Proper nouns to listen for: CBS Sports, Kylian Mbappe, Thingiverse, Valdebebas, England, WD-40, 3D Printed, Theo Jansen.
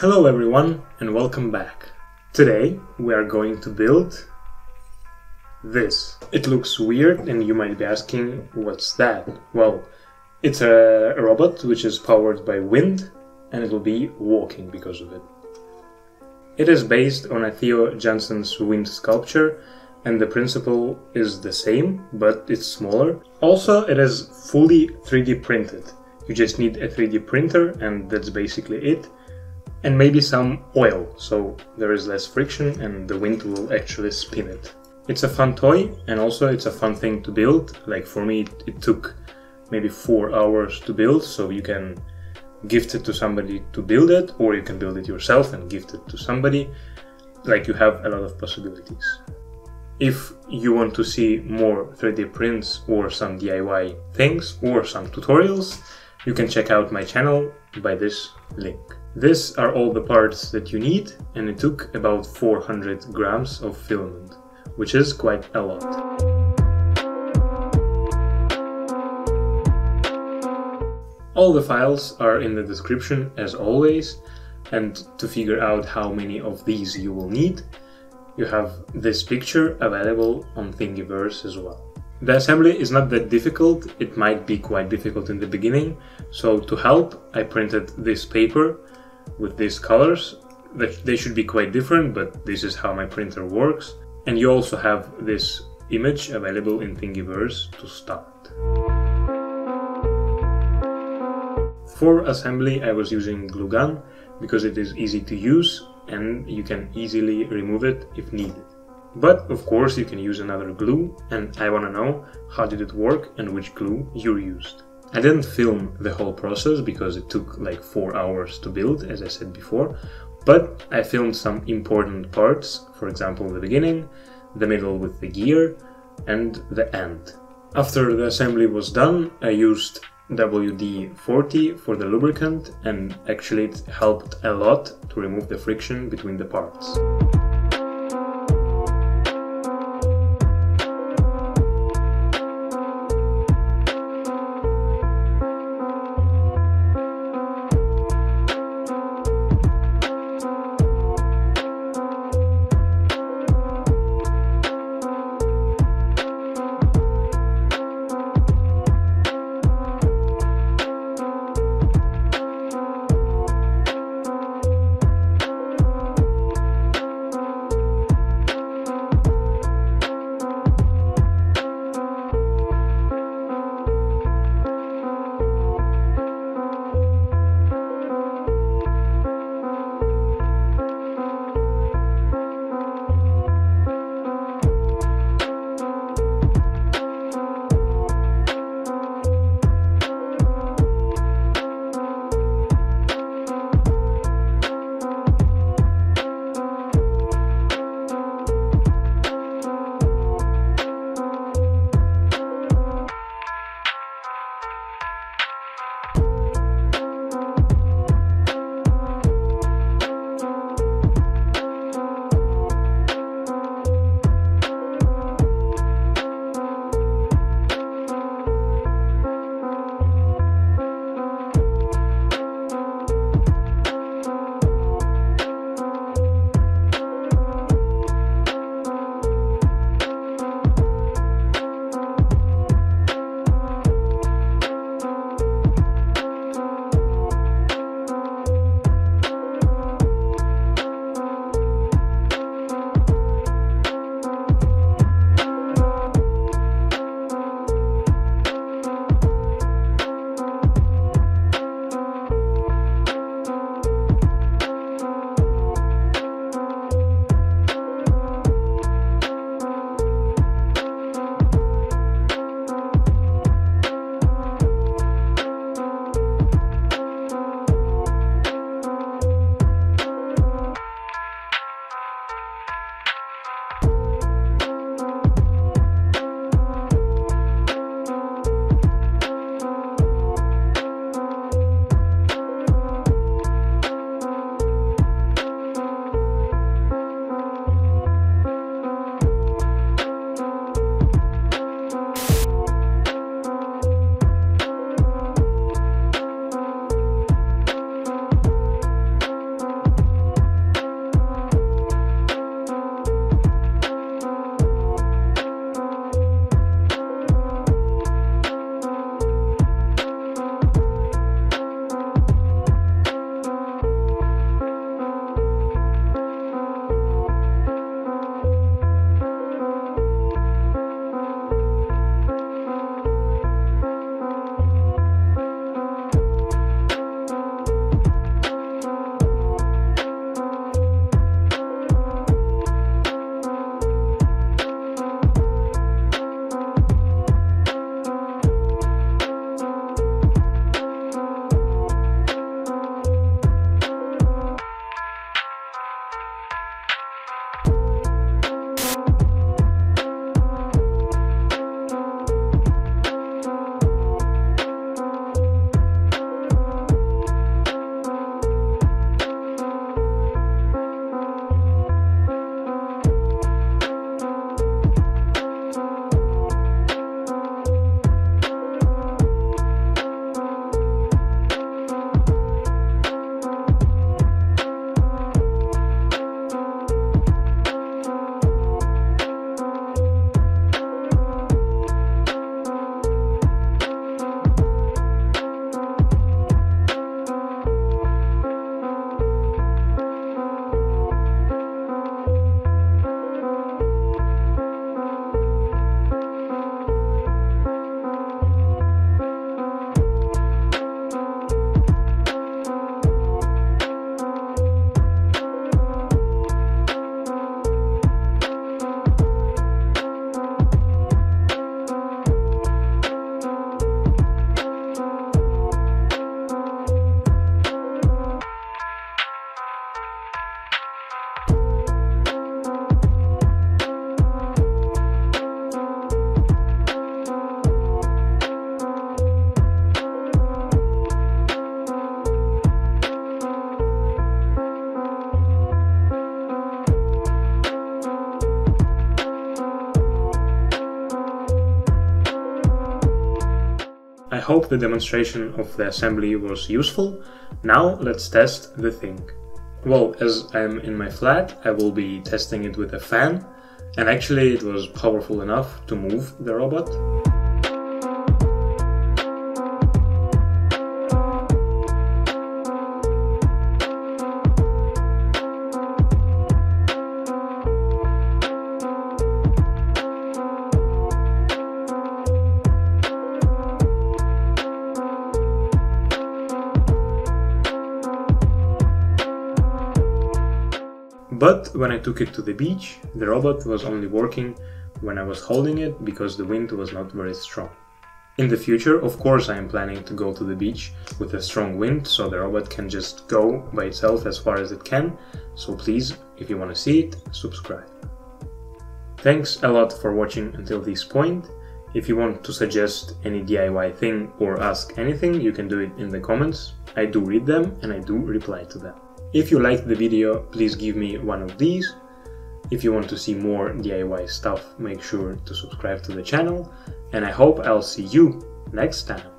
Hello everyone and welcome back. Today we are going to build this. It looks weird and you might be asking, what's that? Well, it's a robot which is powered by wind and it will be walking because of it. It is based on a Theo Jansen's wind sculpture and the principle is the same, but it's smaller. Also, it is fully 3D printed. You just need a 3D printer and that's basically it. And maybe some oil, so there is less friction and the wind will actually spin it. It's a fun toy and also it's a fun thing to build. Like for me it took maybe 4 hours to build, so you can gift it to somebody to build it, or you can build it yourself and gift it to somebody. Like, you have a lot of possibilities. If you want to see more 3D prints or some DIY things or some tutorials, you can check out my channel by this link. These are all the parts that you need, and it took about 400 grams of filament, which is quite a lot. All the files are in the description as always, and to figure out how many of these you will need, you have this picture available on Thingiverse as well. The assembly is not that difficult. It might be quite difficult in the beginning, so to help I printed this paper with these colors. They should be quite different, but this is how my printer works. And you also have this image available in Thingiverse to start. For assembly I was using glue gun because it is easy to use and you can easily remove it if needed. But of course you can use another glue, and I wanna know how did it work and which glue you used. I didn't film the whole process because it took like 4 hours to build, as I said before, but I filmed some important parts, for example the beginning, the middle with the gear, and the end. After the assembly was done, I used WD-40 for the lubricant, and actually it helped a lot to remove the friction between the parts. hope the demonstration of the assembly was useful. Now let's test the thing. Well, as I'm in my flat, I will be testing it with a fan, and actually it was powerful enough to move the robot. But when I took it to the beach, the robot was only working when I was holding it because the wind was not very strong. In the future, of course, I am planning to go to the beach with a strong wind so the robot can just go by itself as far as it can, so please, if you want to see it, subscribe. Thanks a lot for watching until this point. If you want to suggest any DIY thing or ask anything, you can do it in the comments. I do read them and I do reply to them. If you liked the video, please give me one of these. If you want to see more DIY stuff, make sure to subscribe to the channel, and I hope I'll see you next time.